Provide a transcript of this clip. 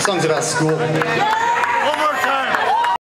The song's about school.